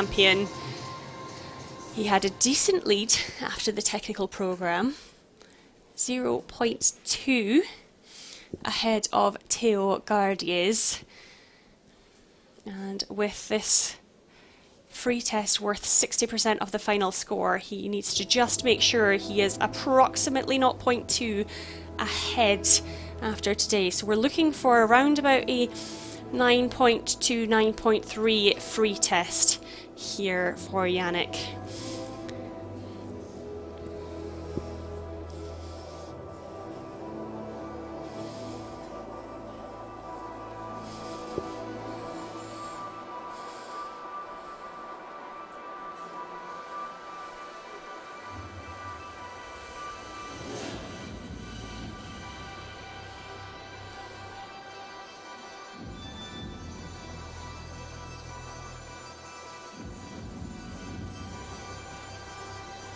champion. He had a decent lead after the technical programme, 0.2 ahead of Théo Gardiès, and with this free test worth 60% of the final score, he needs to just make sure he is approximately 0.2 ahead after today. So we're looking for around about a 9.2, 9.3 free test here for Jannik.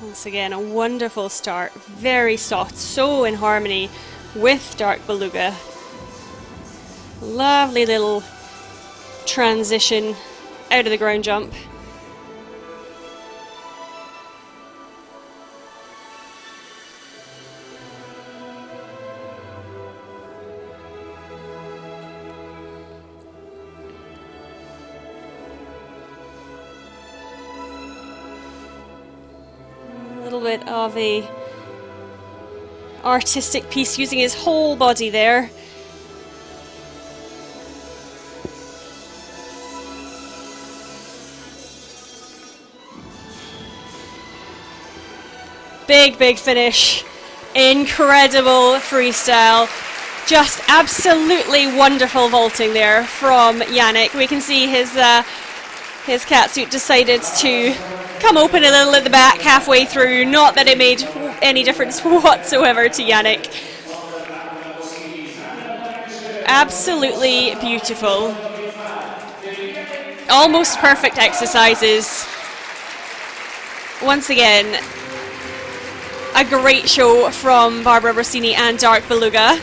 Once again, a wonderful start, very soft, so in harmony with Dark Beluga. Lovely little transition out of the ground jump. Bit of a artistic piece using his whole body there. Big finish, incredible freestyle, just absolutely wonderful vaulting there from Jannik. We can see his catsuit decided to come open a little at the back halfway through, not that it made any difference whatsoever to Jannik. Absolutely beautiful, almost perfect exercises. Once again, a great show from Barbara Rossini and Dark Beluga.